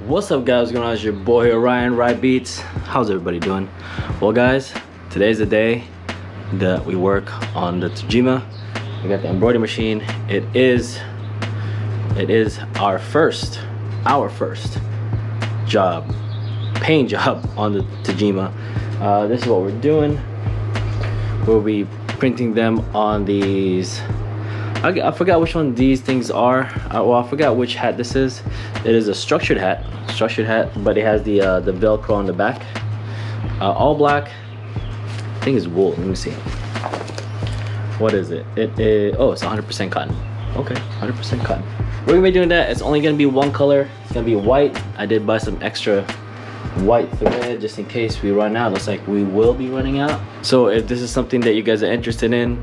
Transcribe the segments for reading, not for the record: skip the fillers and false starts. What's up guys, going on? It's your boy Orion Ride Beats. How's everybody doing? Well guys, today's the day that we work on the Tajima. We got the embroidery machine. It is our first job, paint job on the Tajima. This is what we're doing. We'll be printing them on these. I forgot which one these things are. Well, I forgot which hat this is. It is a structured hat, but it has the Velcro on the back. All black. I think it's wool. Let me see. What is it? It is. Oh, it's 100% cotton. Okay, 100% cotton. We're gonna be doing that. It's only gonna be one color. It's gonna be white. I did buy some extra white thread just in case we run out. Looks like we will be running out. So if this is something that you guys are interested in,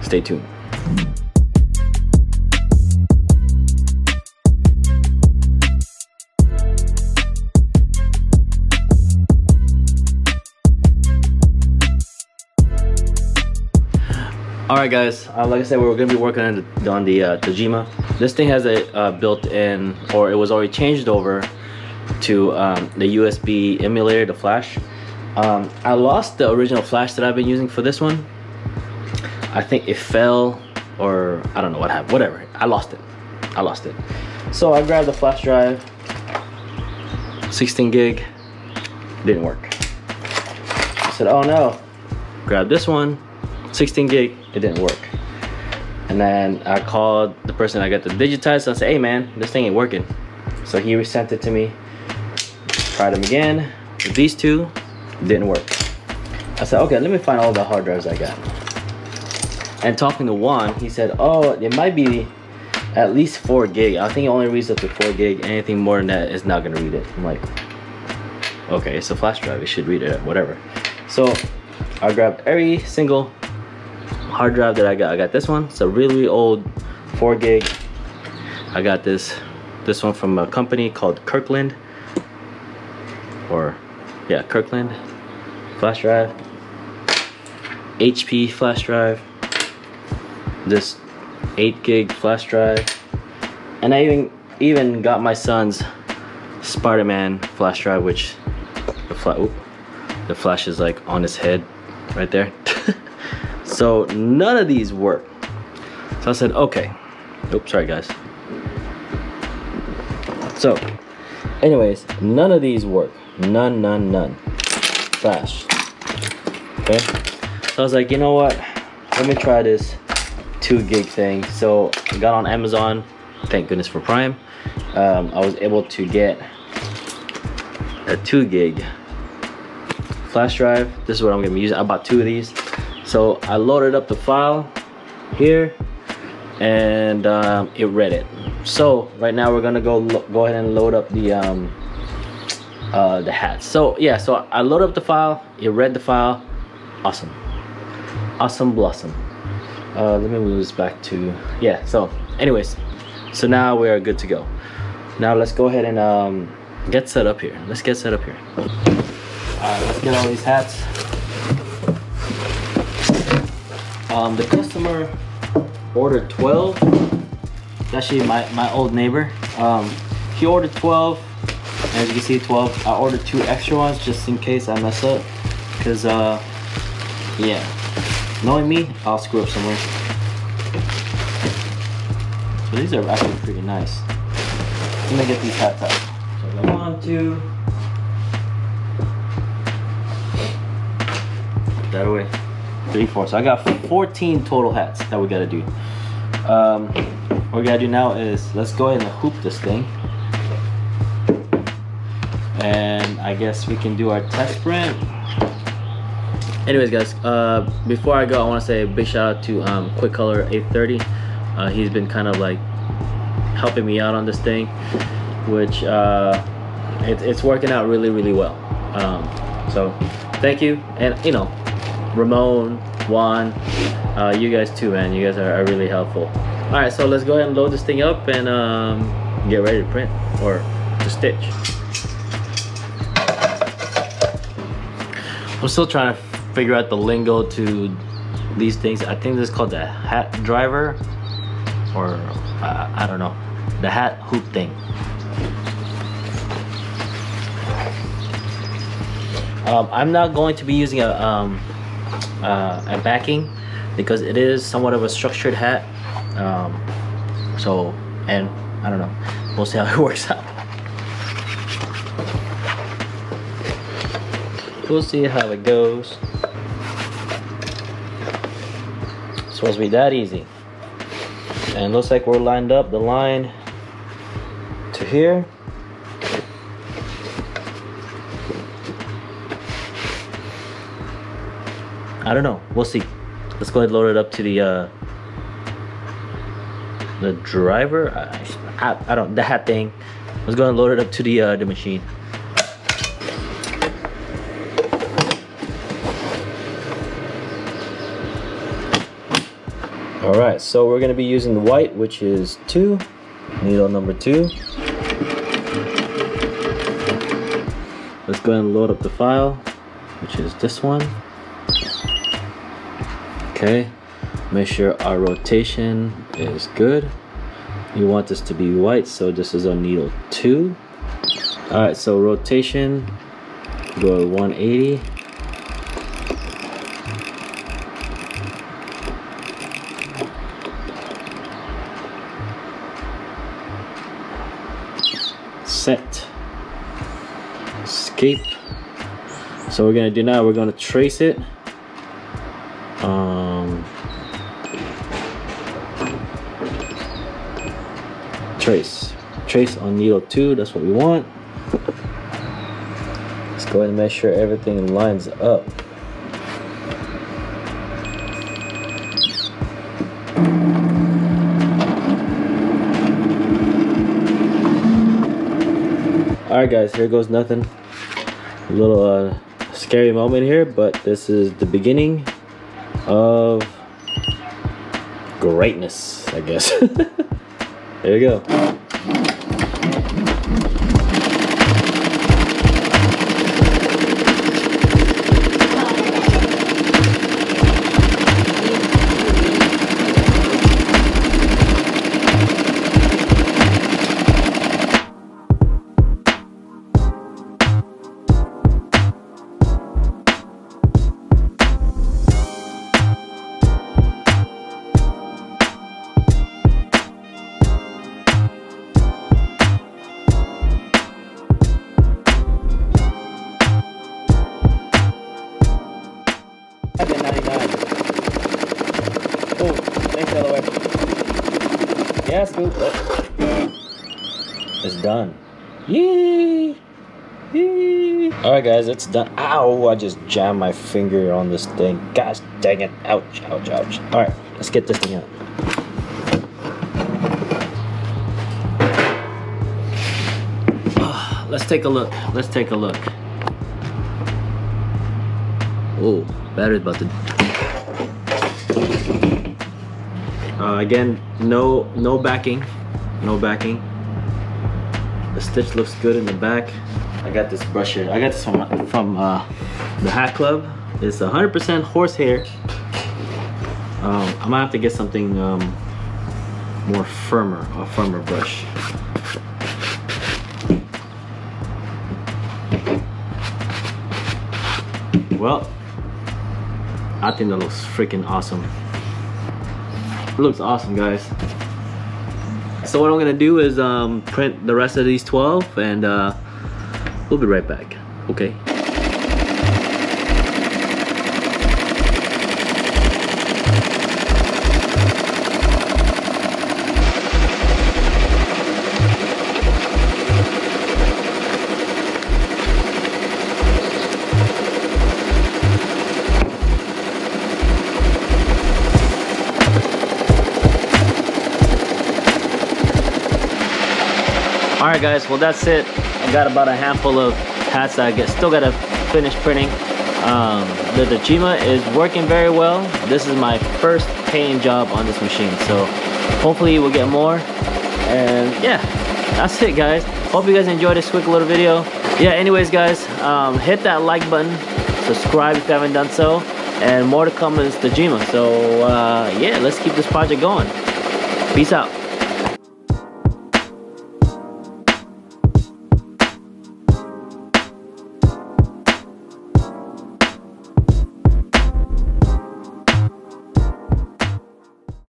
stay tuned. Alright guys, like I said, we're going to be working on the Tajima. This thing has a built-in, or it was already changed over to the USB emulator, the flash. I lost the original flash that I've been using for this one. I think it fell, or I don't know what happened, whatever. I lost it. So I grabbed the flash drive, 16 gig, didn't work. I said, oh no, grab this one. 16 gig, it didn't work. And then I called the person I got to digitize. So I said, hey man, this thing ain't working. So he resent it to me. Tried them again. These two didn't work. I said, okay, let me find all the hard drives I got. And talking to Juan, he said, oh, it might be at least 4 gig. I think it only reads up to 4 gig. Anything more than that is not gonna read it. I'm like, okay, it's a flash drive, it should read it, whatever. So I grabbed every single hard drive that I got this one. It's a really old 4 gig. I got this one from a company called Kirkland, or yeah, Kirkland flash drive, HP flash drive, this 8 gig flash drive, and I even got my son's Spider-Man flash drive, which the flash is like on his head right there. So none of these work. So I said, okay. Oops, sorry guys. So, anyways, none of these work. None. Flash. Okay. So I was like, you know what? Let me try this 2 gig thing. So I got on Amazon. Thank goodness for Prime. I was able to get a 2 gig flash drive. This is what I'm gonna be using. I bought 2 of these. So I loaded up the file here, and it read it. So right now we're gonna go ahead and load up the hat. So yeah, so I load up the file. It read the file. Awesome, awesome blossom. Let me move this back to, yeah. So anyways, so now we are good to go. Now let's go ahead and get set up here. Let's get set up here. All right, let's get all these hats. The customer ordered 12. It's actually my old neighbor. He ordered 12, and as you can see, 12. I ordered 2 extra ones just in case I mess up, because yeah, knowing me, I'll screw up somewhere. So these are actually pretty nice. Let me get these hats out. So I want to put that away. 3, 4. So I got 14 total hats that we gotta do. What we gotta do now is let's go ahead and hoop this thing, and I guess we can do our test print. Anyways, guys, before I go, I want to say a big shout out to Quick Color 830. He's been kind of like helping me out on this thing, which it's working out really well. So thank you, and you know, Ramon, Juan, you guys too, man. You guys are really helpful. All right, so let's go ahead and load this thing up and get ready to print or to stitch. I'm still trying to figure out the lingo to these things. I think this is called the hat driver, or I don't know, the hat hoop thing. I'm not going to be using a backing because it is somewhat of a structured hat. And I don't know, we'll see how it works out. We'll see how it goes. It's supposed to be that easy. And it looks like we're lined up the line to here. I don't know, we'll see. Let's go ahead and load it up to the driver. I don't, the hat thing. Let's go ahead and load it up to the machine. All right, so we're gonna be using the white, which is 2, needle number 2. Let's go ahead and load up the file, which is this one. Okay, make sure our rotation is good. You want this to be white, so this is on needle 2. All right, so rotation, go 180. Set, escape. So we're gonna do now, we're gonna trace it. Trace on needle 2, that's what we want. Let's go ahead and make sure everything lines up. Alright guys, here goes nothing. A little scary moment here, but this is the beginning of greatness, I guess. There you go. Yeah, scoop. It's done. Yay! Yay! Alright guys, it's done. Ow! I just jammed my finger on this thing. Gosh dang it. Ouch, ouch, ouch. Alright, let's get this thing out. Let's take a look. Let's take a look. Oh, battery's about to... again, no backing, no backing. The stitch looks good in the back. I got this brush here. I got this from the Hat Club. It's 100% horsehair. I might have to get something more firmer, a firmer brush. Well, I think that looks freaking awesome. It looks awesome, guys. So what I'm gonna do is print the rest of these 12 and we'll be right back. Okay. Alright guys, well that's it. I got about a handful of hats that I still gotta finish printing. The Tajima is working very well. This is my first paint job on this machine, so hopefully we'll get more. And yeah, that's it guys. Hope you guys enjoyed this quick little video. Yeah, anyways guys, hit that like button, subscribe if you haven't done so, and more to come is Tajima. So yeah, let's keep this project going. Peace out.